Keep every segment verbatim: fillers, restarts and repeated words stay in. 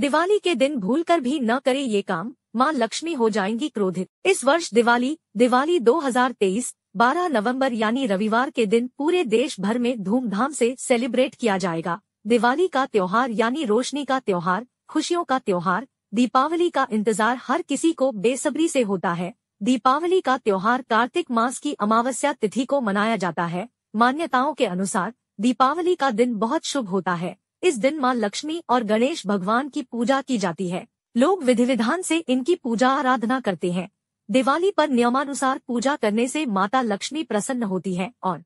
दिवाली के दिन भूलकर भी न करें ये काम, मां लक्ष्मी हो जाएंगी क्रोधित। इस वर्ष दिवाली दिवाली दो हज़ार तेईस बारह नवंबर यानी रविवार के दिन पूरे देश भर में धूमधाम से सेलिब्रेट किया जाएगा। दिवाली का त्योहार यानी रोशनी का त्योहार, खुशियों का त्योहार, दीपावली का इंतजार हर किसी को बेसब्री से होता है। दीपावली का त्योहार कार्तिक मास की अमावस्या तिथि को मनाया जाता है। मान्यताओं के अनुसार दीपावली का दिन बहुत शुभ होता है। इस दिन मां लक्ष्मी और गणेश भगवान की पूजा की जाती है। लोग विधि विधान से इनकी पूजा आराधना करते हैं। दिवाली पर नियमानुसार पूजा करने से माता लक्ष्मी प्रसन्न होती है और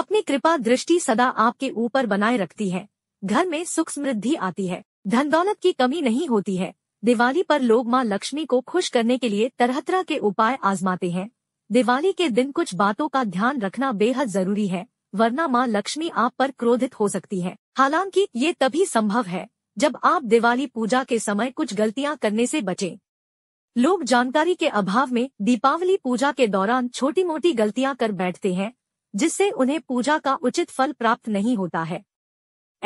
अपनी कृपा दृष्टि सदा आपके ऊपर बनाए रखती है। घर में सुख समृद्धि आती है, धन दौलत की कमी नहीं होती है। दिवाली पर लोग मां लक्ष्मी को खुश करने के लिए तरह तरह के उपाय आजमाते हैं। दिवाली के दिन कुछ बातों का ध्यान रखना बेहद जरूरी है, वरना मां लक्ष्मी आप पर क्रोधित हो सकती है। हालांकि ये तभी संभव है जब आप दिवाली पूजा के समय कुछ गलतियां करने से बचें। लोग जानकारी के अभाव में दीपावली पूजा के दौरान छोटी मोटी गलतियां कर बैठते हैं, जिससे उन्हें पूजा का उचित फल प्राप्त नहीं होता है।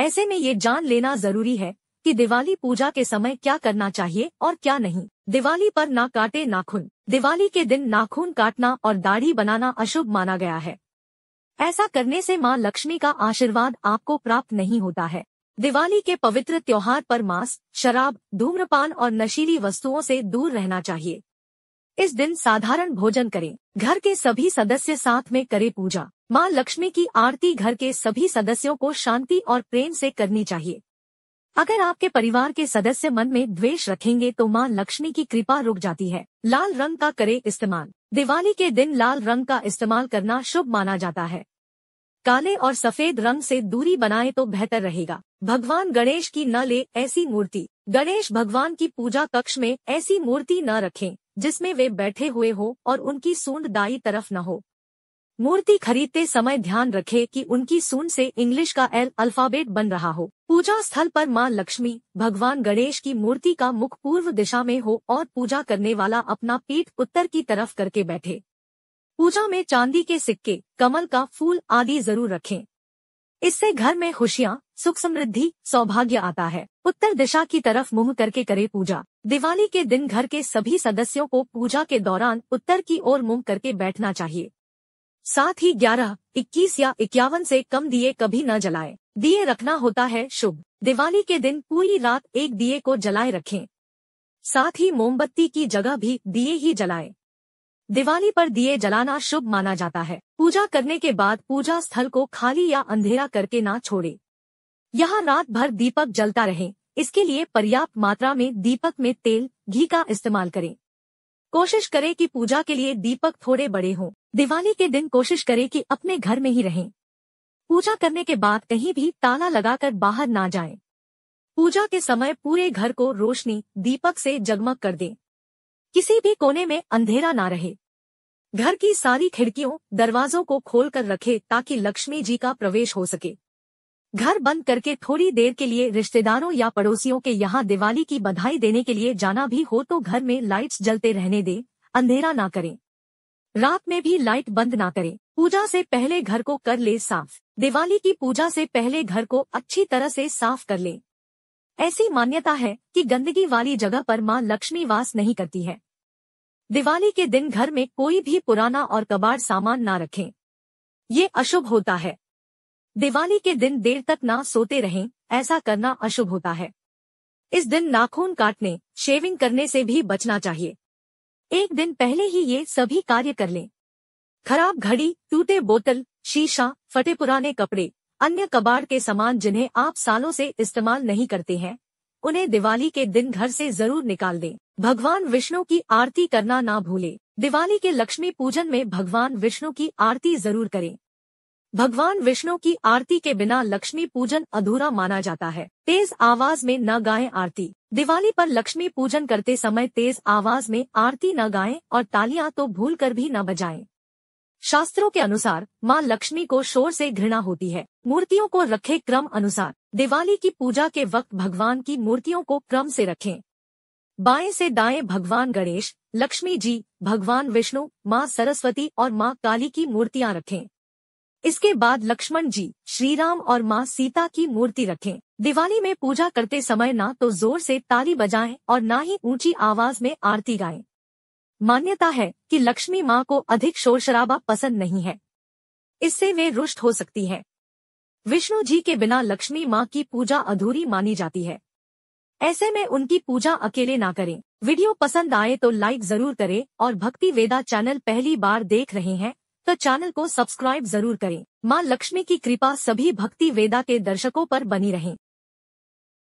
ऐसे में ये जान लेना जरूरी है कि दिवाली पूजा के समय क्या करना चाहिए और क्या नहीं। दिवाली पर ना काटे नाखून। दिवाली के दिन नाखून काटना और दाढ़ी बनाना अशुभ माना गया है। ऐसा करने से मां लक्ष्मी का आशीर्वाद आपको प्राप्त नहीं होता है। दिवाली के पवित्र त्योहार पर मांस, शराब, धूम्रपान और नशीली वस्तुओं से दूर रहना चाहिए। इस दिन साधारण भोजन करें। घर के सभी सदस्य साथ में करें पूजा। मां लक्ष्मी की आरती घर के सभी सदस्यों को शांति और प्रेम से करनी चाहिए। अगर आपके परिवार के सदस्य मन में द्वेष रखेंगे तो मां लक्ष्मी की कृपा रुक जाती है। लाल रंग का करें इस्तेमाल। दिवाली के दिन लाल रंग का इस्तेमाल करना शुभ माना जाता है। काले और सफेद रंग से दूरी बनाए तो बेहतर रहेगा। भगवान गणेश की न ले ऐसी मूर्ति। गणेश भगवान की पूजा कक्ष में ऐसी मूर्ति न रखें जिसमें वे बैठे हुए हो और उनकी सूंड दाई तरफ न हो। मूर्ति खरीदते समय ध्यान रखें कि उनकी सूंड से इंग्लिश का एल अल्फाबेट बन रहा हो। पूजा स्थल पर मां लक्ष्मी, भगवान गणेश की मूर्ति का मुख पूर्व दिशा में हो और पूजा करने वाला अपना पीठ उत्तर की तरफ करके बैठे। पूजा में चांदी के सिक्के, कमल का फूल आदि जरूर रखें। इससे घर में खुशियां, सुख समृद्धि, सौभाग्य आता है। उत्तर दिशा की तरफ मुंह करके करे पूजा। दिवाली के दिन घर के सभी सदस्यों को पूजा के दौरान उत्तर की ओर मुंह करके बैठना चाहिए। साथ ही ग्यारह, इक्कीस या इक्यावन से कम दिए कभी न जलाएं। दिए रखना होता है शुभ। दिवाली के दिन पूरी रात एक दिए को जलाए रखें। साथ ही मोमबत्ती की जगह भी दिए ही जलाएं। दिवाली पर दिए जलाना शुभ माना जाता है। पूजा करने के बाद पूजा स्थल को खाली या अंधेरा करके ना छोड़ें। यहाँ रात भर दीपक जलता रहे, इसके लिए पर्याप्त मात्रा में दीपक में तेल, घी का इस्तेमाल करें। कोशिश करें कि पूजा के लिए दीपक थोड़े बड़े हों। दिवाली के दिन कोशिश करें कि अपने घर में ही रहें। पूजा करने के बाद कहीं भी ताला लगाकर बाहर ना जाएं। पूजा के समय पूरे घर को रोशनी, दीपक से जगमग कर दें। किसी भी कोने में अंधेरा ना रहे। घर की सारी खिड़कियों, दरवाजों को खोल कर रखें ताकि लक्ष्मी जी का प्रवेश हो सके। घर बंद करके थोड़ी देर के लिए रिश्तेदारों या पड़ोसियों के यहाँ दिवाली की बधाई देने के लिए जाना भी हो तो घर में लाइट्स जलते रहने दें, अंधेरा ना करें। रात में भी लाइट बंद ना करें। पूजा से पहले घर को कर लें साफ। दिवाली की पूजा से पहले घर को अच्छी तरह से साफ कर लें। ऐसी मान्यता है कि गंदगी वाली जगह पर मां लक्ष्मी वास नहीं करती है। दिवाली के दिन घर में कोई भी पुराना और कबाड़ सामान ना रखें, ये अशुभ होता है। दिवाली के दिन देर तक ना सोते रहें, ऐसा करना अशुभ होता है। इस दिन नाखून काटने, शेविंग करने से भी बचना चाहिए। एक दिन पहले ही ये सभी कार्य कर लें। खराब घड़ी, टूटे बोतल, शीशा, फटे पुराने कपड़े, अन्य कबाड़ के सामान जिन्हें आप सालों से इस्तेमाल नहीं करते हैं, उन्हें दिवाली के दिन घर से जरूर निकाल दें। भगवान विष्णु की आरती करना ना भूलें। दिवाली के लक्ष्मी पूजन में भगवान विष्णु की आरती जरूर करें। भगवान विष्णु की आरती के बिना लक्ष्मी पूजन अधूरा माना जाता है। तेज आवाज में न गाएं आरती। दिवाली पर लक्ष्मी पूजन करते समय तेज आवाज में आरती न गाएं और तालियां तो भूल कर भी न बजाएं। शास्त्रों के अनुसार मां लक्ष्मी को शोर से घृणा होती है। मूर्तियों को रखें क्रम अनुसार। दिवाली की पूजा के वक्त भगवान की मूर्तियों को क्रम से रखें। बाएं से दाएं भगवान गणेश, लक्ष्मी जी, भगवान विष्णु, मां सरस्वती और मां काली की मूर्तियां रखें। इसके बाद लक्ष्मण जी, श्री राम और माँ सीता की मूर्ति रखें। दिवाली में पूजा करते समय ना तो जोर से ताली बजाएं और ना ही ऊंची आवाज में आरती गाएं। मान्यता है कि लक्ष्मी माँ को अधिक शोर शराबा पसंद नहीं है, इससे वे रुष्ट हो सकती हैं। विष्णु जी के बिना लक्ष्मी माँ की पूजा अधूरी मानी जाती है, ऐसे में उनकी पूजा अकेले ना करें। वीडियो पसंद आए तो लाइक जरूर करें और भक्ति वेदा चैनल पहली बार देख रहे हैं तो चैनल को सब्सक्राइब जरूर करें। मां लक्ष्मी की कृपा सभी भक्ति वेदा के दर्शकों पर बनी रहे।